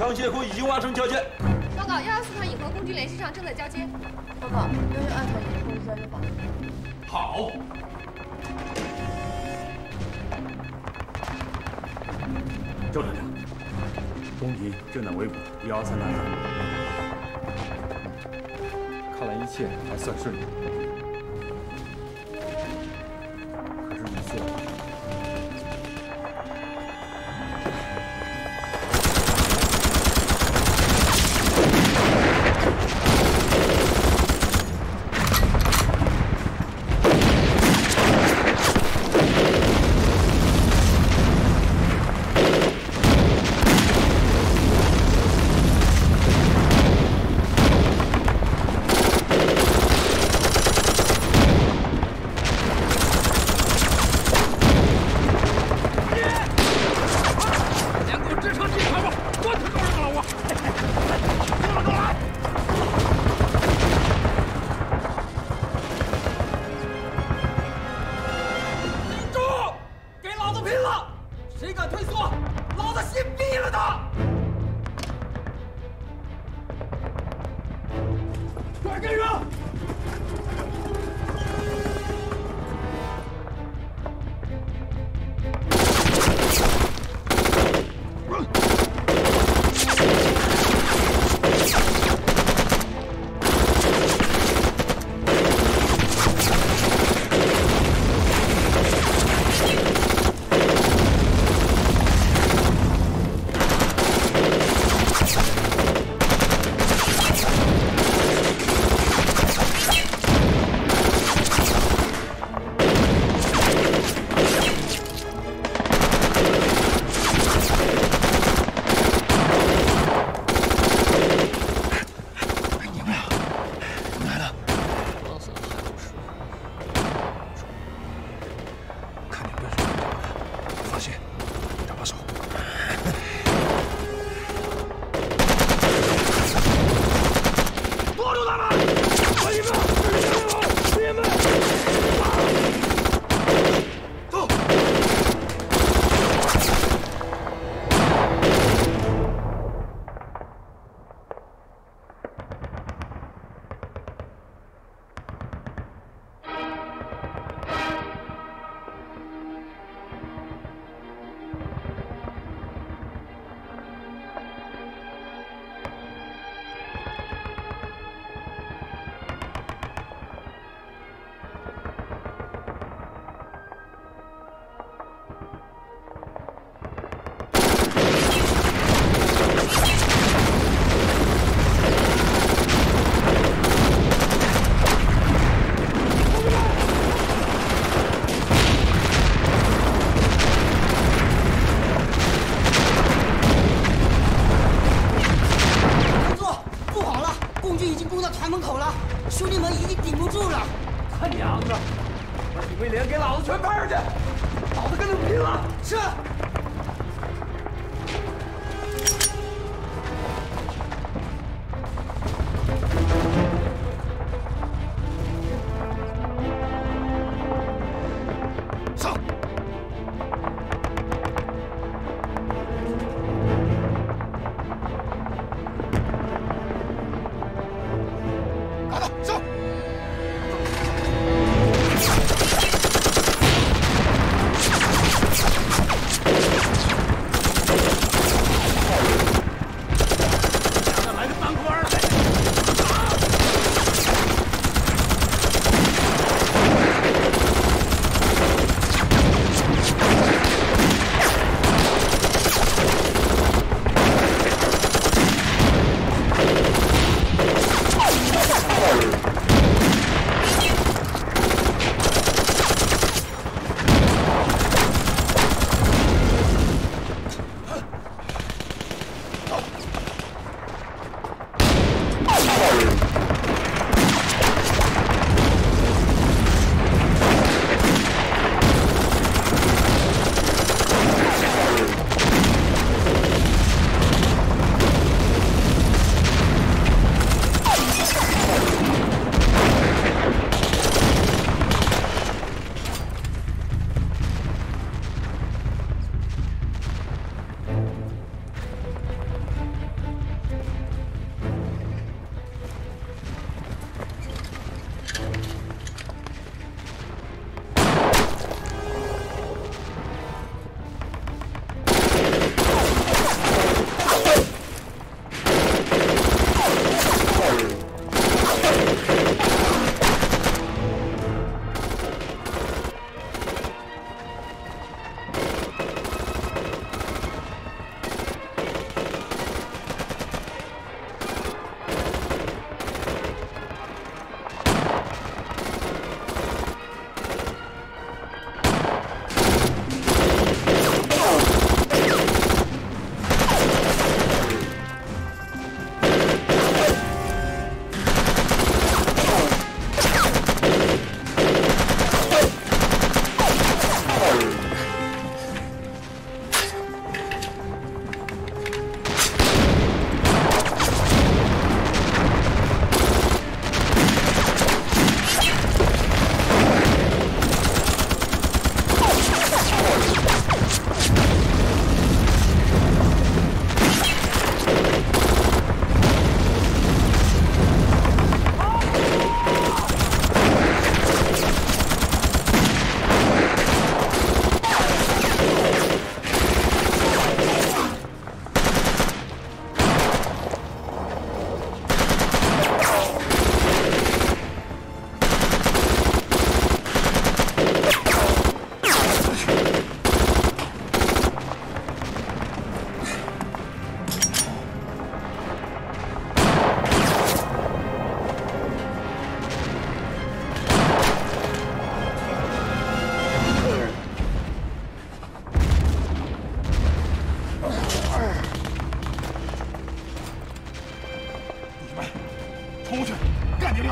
枪械库已经完成交接。报告，124趟引魂工具联系上，正在交接。报告，112趟引魂交接好。好。周团长，攻击正在围捕123拦截，看来一切还算顺利。可是你错了。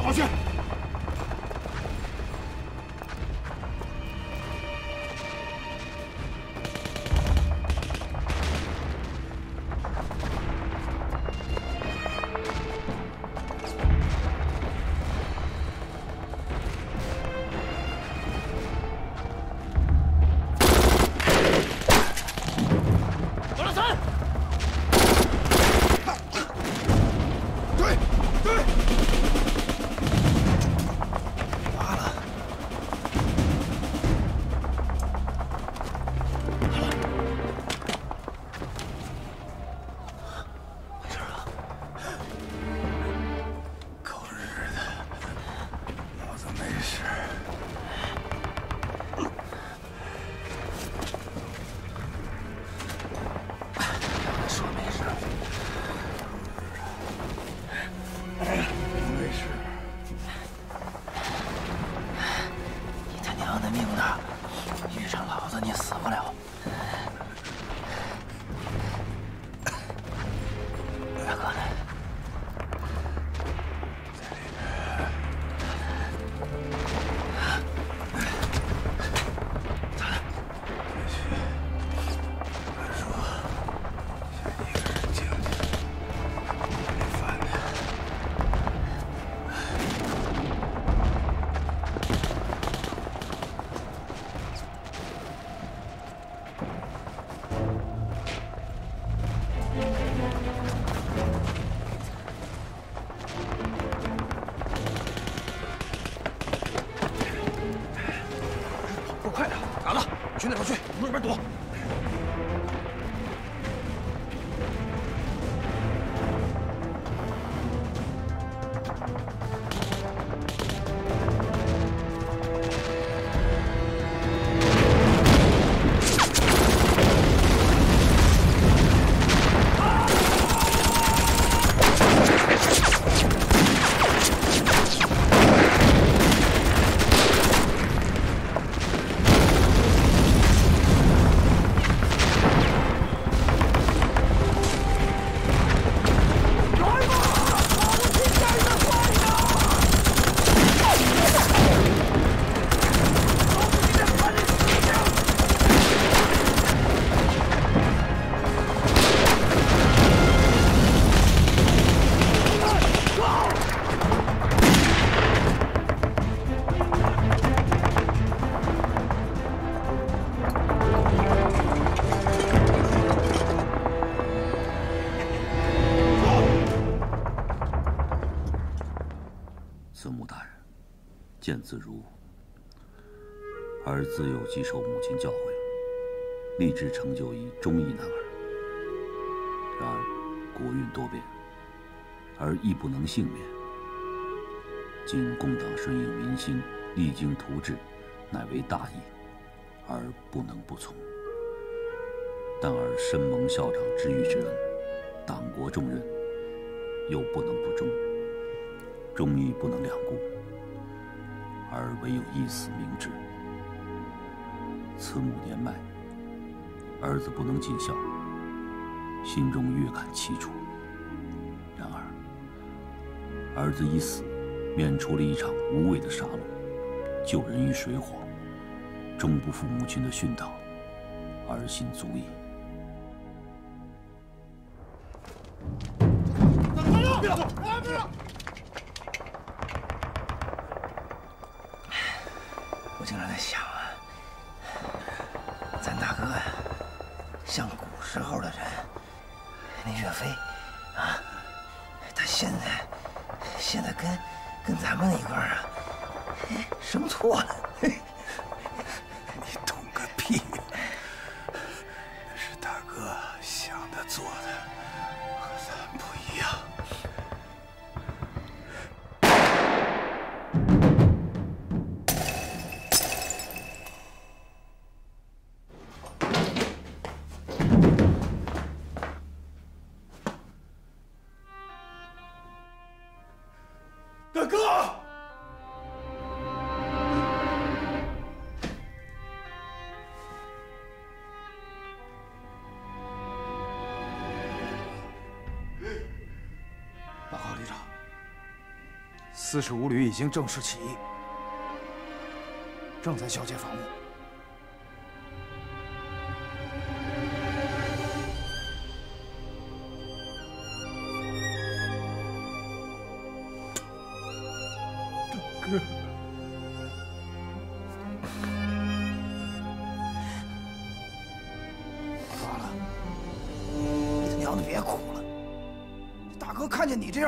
跑去！ 去那边去，往那边躲。 见子如，儿自幼即受母亲教诲，立志成就一忠义男儿。然而国运多变，而亦不能幸免。今共党顺应民心，励精图治，乃为大义，而不能不从。但儿深蒙校长知遇之恩，党国重任，又不能不忠，忠义不能两顾。 而唯有一死明志。慈母年迈，儿子不能尽孝，心中越感凄楚。然而，儿子一死，免除了一场无谓的杀戮，救人于水火，终不负母亲的训导，儿心足矣。别动！别动！ 我经常在想啊，咱大哥呀，像古时候的人，那岳飞啊，他现在跟咱们一块儿啊，什么错了？你懂个屁！那是大哥想的做的，和咱不一样。45旅已经正式起义，正在交接防务。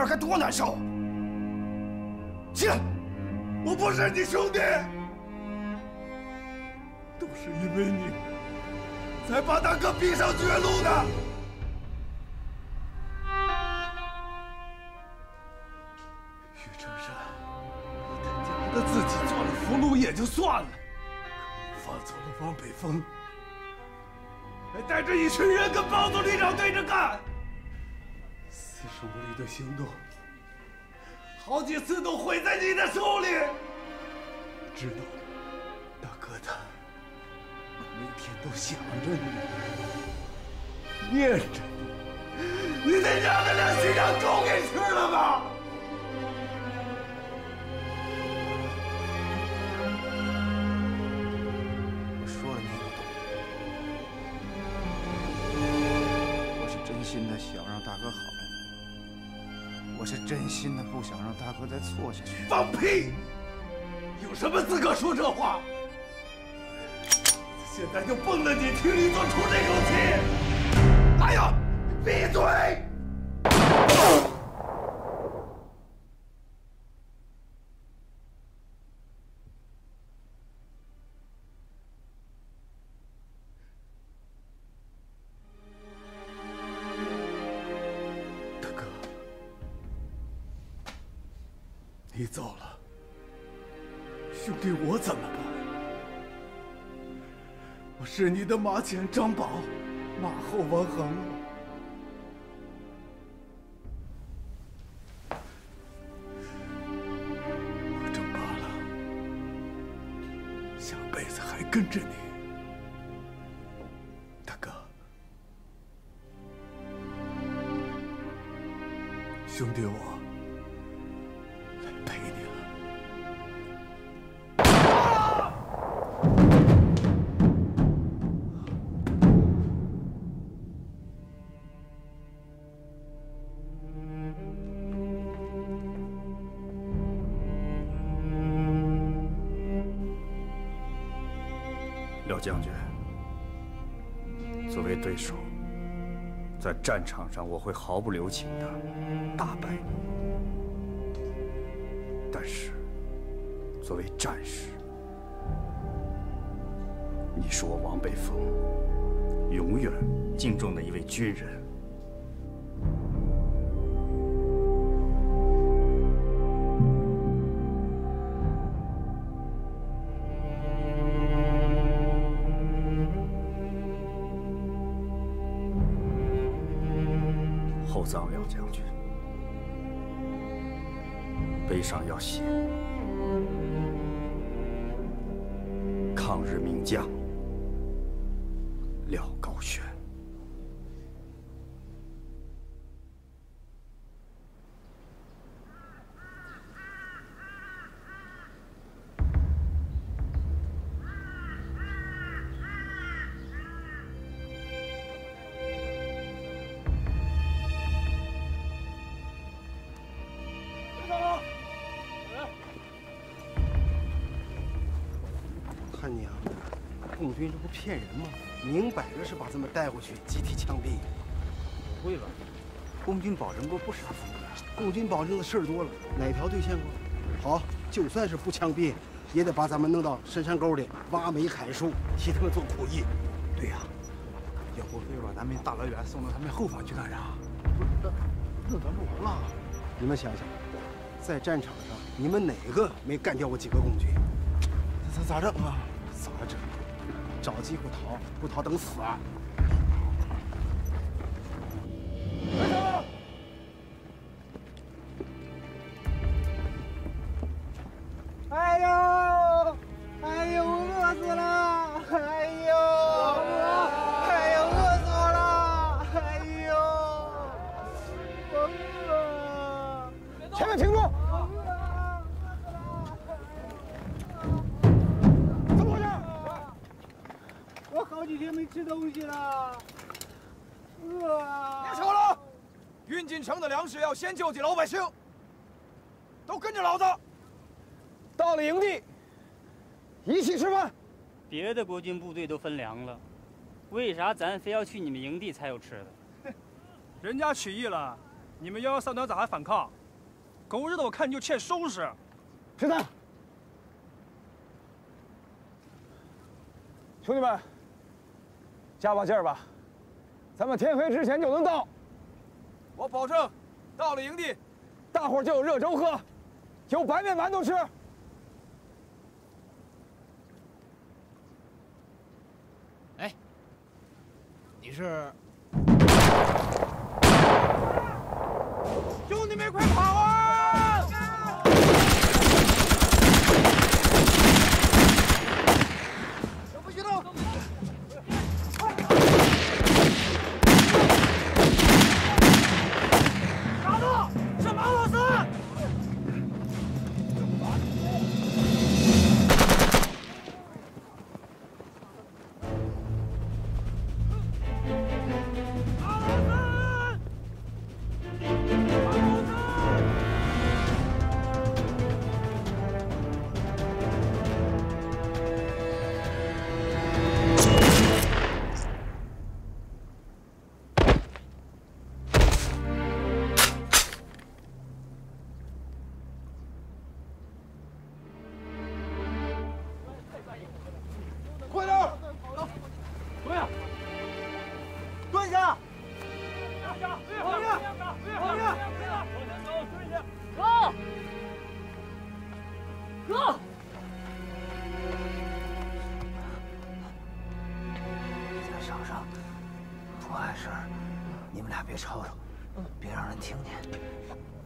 该多难受！起来！我不是你兄弟，都是因为你才把大哥逼上绝路的。岳成山，他娘的自己做了俘虏也就算了，放走了王北风，还带着一群人跟包总旅长对着干。 45旅的行动，好几次都毁在你的手里。知道，大哥他每天都想着你，念着你，你得让他让心让狗给吃了吧！我说了你不懂，我是真心的想让大哥好。 我是真心的不想让大哥再错下去。放屁！有什么资格说这话？现在就蹦着你听你做出这口气！哎呀，闭嘴！你走了，兄弟，我怎么办？我是你的马前张宝，马后王恒。我长大了，下辈子还跟着你。 将军，作为对手，在战场上我会毫不留情的打败你；但是，作为战士，你是我王北风永远敬重的一位军人。 张辽将军，背上要写“抗日名将廖高轩”。骗人吗？明摆着是把他们带回去集体枪毙。不会吧？共军保证过不少俘虏，共军保证的事儿多了，哪条兑现过？好，就算是不枪毙，也得把咱们弄到深山沟里挖煤砍树，替他们做苦役。对呀、啊，要不非把咱们大老远送到他们后方去干啥？不是，那咱们完了。你们想想，在战场上，你们哪个没干掉过几个共军？这咋整啊？咋整？ 找机会逃，不逃等死啊！哎呦，哎呦，饿死了！哎呦，哎呦，饿死我了！哎呦，我饿！前面停住！吃东西了，饿啊！别吵了，运进城的粮食要先救济老百姓。都跟着老子，到了营地，一起吃饭。别的国军部队都分粮了，为啥咱非要去你们营地才有吃的？人家起义了，你们113团咋还反抗？狗日的，我看你就欠收拾！吃饭。 兄弟们，加把劲儿吧，咱们天黑之前就能到。我保证，到了营地，大伙儿就有热粥喝，有白面馒头吃。哎，你是？兄弟们，快跑啊！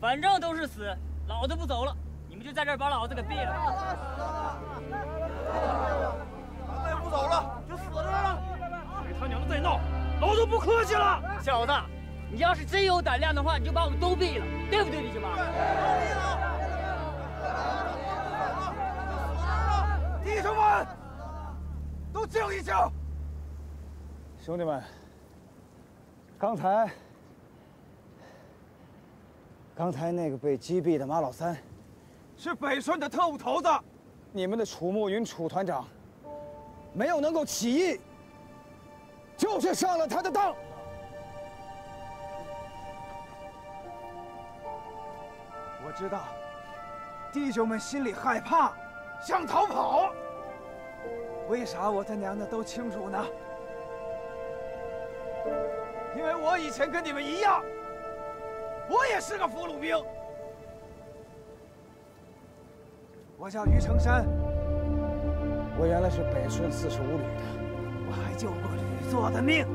反正都是死，老子不走了，你们就在这儿把老子给毙了。老子不走了，就死了。谁他娘的再闹，老子不客气了。小子，你要是真有胆量的话，你就把我们都毙了，对不对，李金八？弟兄们，都静一静。兄弟们，刚才那个被击毙的马老三，是北顺的特务头子。你们的楚慕云楚团长没有能够起义，就是上了他的当。我知道，弟兄们心里害怕，想逃跑。为啥我他娘的都清楚呢？因为我以前跟你们一样。 我也是个俘虏兵，我叫于成山，我原来是北顺45旅的，我还救过旅座的命。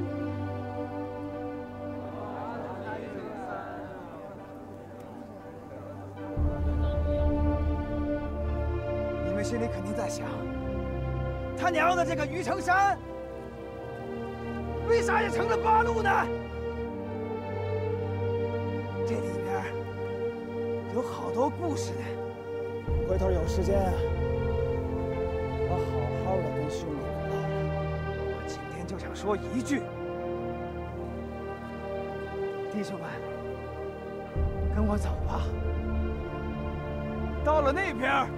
你们心里肯定在想，他娘的这个于成山，为啥也成了八路呢？ 这里边有好多故事呢，回头有时间啊，我好好的跟兄弟们唠唠。我今天就想说一句，弟兄们，跟我走吧。到了那边，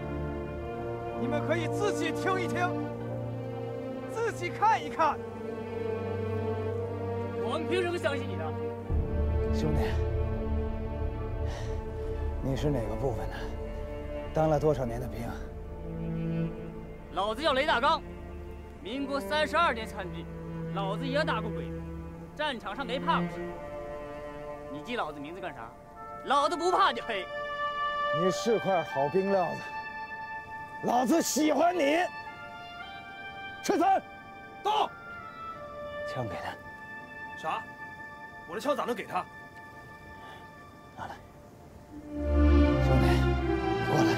你们可以自己听一听，自己看一看。我们凭什么相信你呢，兄弟？ 你是哪个部分的？当了多少年的兵？老子叫雷大刚，民国32年参军，老子也打过鬼，战场上没怕过谁。你记老子名字干啥？老子不怕你黑。你是块好兵料子，老子喜欢你。陈三，到。枪给他。啥？我的枪咋能给他？拿来。 兄弟，你过来。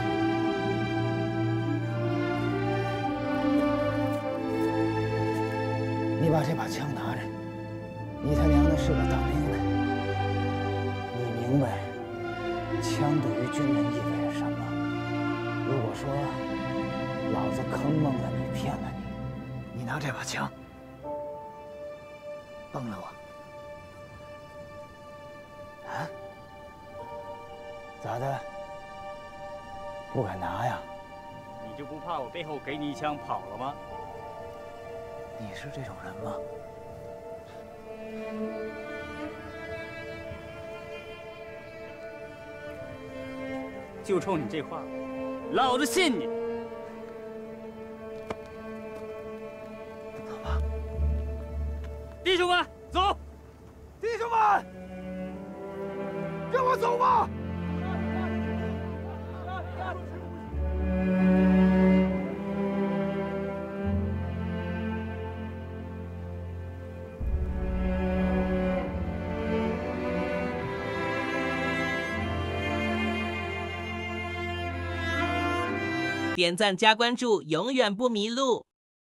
你把这把枪拿着，你他娘的是个当兵的，你明白枪对于军人意味着什么？如果说老子坑蒙了你、骗了你，你拿这把枪帮了我。啊？咋的？不敢拿呀？你就不怕我背后给你一枪跑了吗？你是这种人吗？ 就冲你这话，老子信你。走吧，弟兄们，走！弟兄们，跟我走吧！ 点赞加关注，永远不迷路。